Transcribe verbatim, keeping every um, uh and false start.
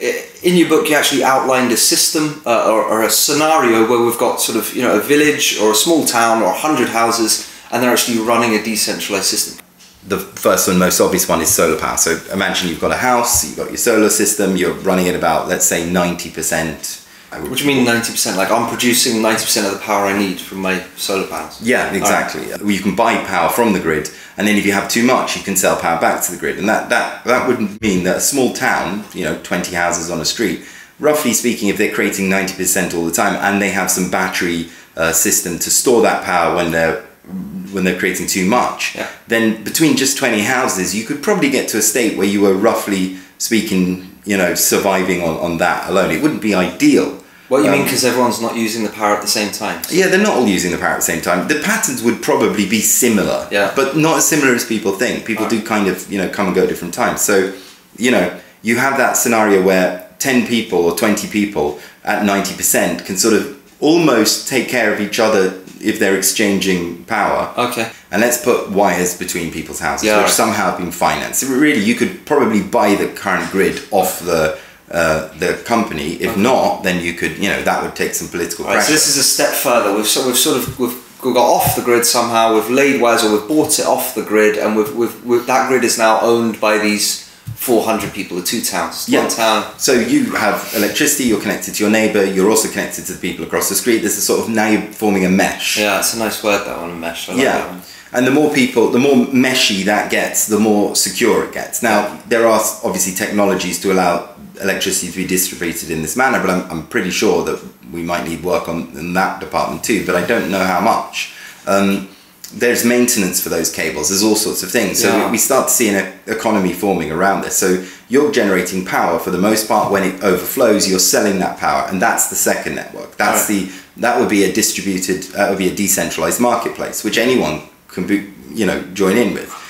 in your book you actually outlined a system uh, or, or a scenario where we've got sort of, you know, a village or a small town or a hundred houses, and they're actually running a decentralized system. The first and most obvious one is solar power. So imagine you've got a house, you've got your solar system, you're running at about, let's say, ninety percent. What do you mean ninety percent? Like, I'm producing ninety percent of the power I need from my solar panels? Yeah, exactly. Right. You can buy power from the grid, and then if you have too much, you can sell power back to the grid. And that, that, that would mean that a small town, you know, twenty houses on a street, roughly speaking, if they're creating ninety percent all the time, and they have some battery uh, system to store that power when they're when they're creating too much, yeah. Then between just twenty houses, you could probably get to a state where you were, roughly speaking, you know, surviving on, on that alone. It wouldn't be ideal. What do you um, mean, because everyone's not using the power at the same time? So. Yeah, they're not all using the power at the same time. The patterns would probably be similar, yeah. But not as similar as people think. People right. do kind of, you know, come and go at different times. So, you know, you have that scenario where ten people or twenty people at ninety percent can sort of almost take care of each other if they're exchanging power. Okay. And let's put wires between people's houses, yeah, which right. somehow have been financed. So really, you could probably buy the current grid off the uh, the company. If okay. not, then you could, you know, that would take some political right, pressure. So this is a step further. We've, so we've sort of we've got off the grid somehow. We've laid wires, or we've bought it off the grid, and we've, we've, we've that grid is now owned by these four hundred people, or two towns, yeah. one town. So you have electricity, you're connected to your neighbour, you're also connected to the people across the street. This is sort of, now you're forming a mesh. Yeah, it's a nice word, that one, a mesh. I like yeah. that one. And the more people, the more meshy that gets, the more secure it gets. Now, there are obviously technologies to allow electricity to be distributed in this manner, but I'm, I'm pretty sure that we might need work on in that department too, but I don't know how much. Um, There's maintenance for those cables, there's all sorts of things. So yeah. we start to see an economy forming around this. So you're generating power for the most part. When it overflows, you're selling that power, and that's the second network. That's right. the that would be a distributed, uh, would be a decentralized marketplace, which anyone can be, you know, join in with.